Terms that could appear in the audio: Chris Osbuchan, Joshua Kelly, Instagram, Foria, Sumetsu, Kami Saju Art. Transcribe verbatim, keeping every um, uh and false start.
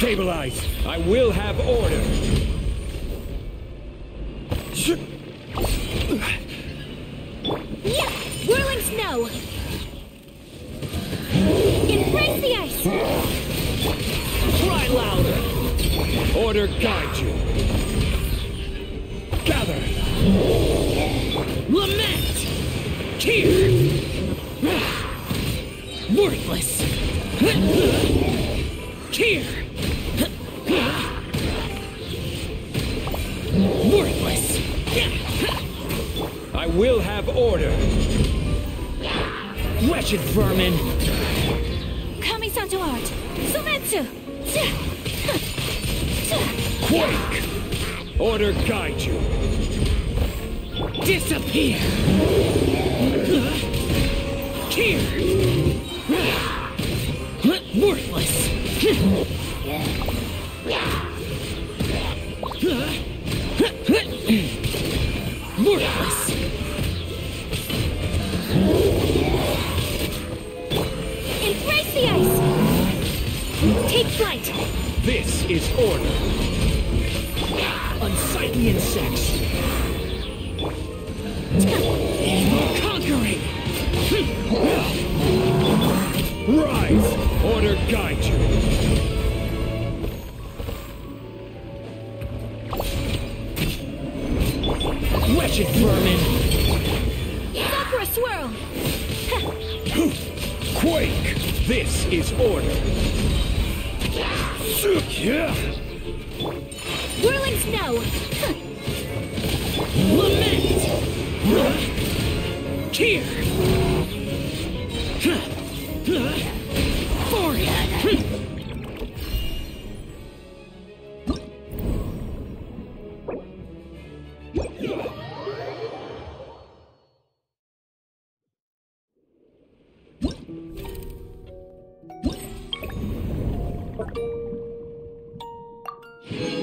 Stabilize! I will have order! Yuck! Whirling snow! Embrace the ice! Cry louder! Order guide you! Gather! Lament! Tear! Worthless! Tear! Worthless! I will have order! Wretched vermin! Kami Saju Art! Sumetsu! Quake! Order guide you! Disappear! Tear! Worthless! Worthless! Embrace the ice! Take flight! This is order! Unsightly insects! Conquering! Rise! Order guide you! Wretched vermin! Sakura swirl! Quake! This is order! Whirling snow! Lament! Tear! Foria! What?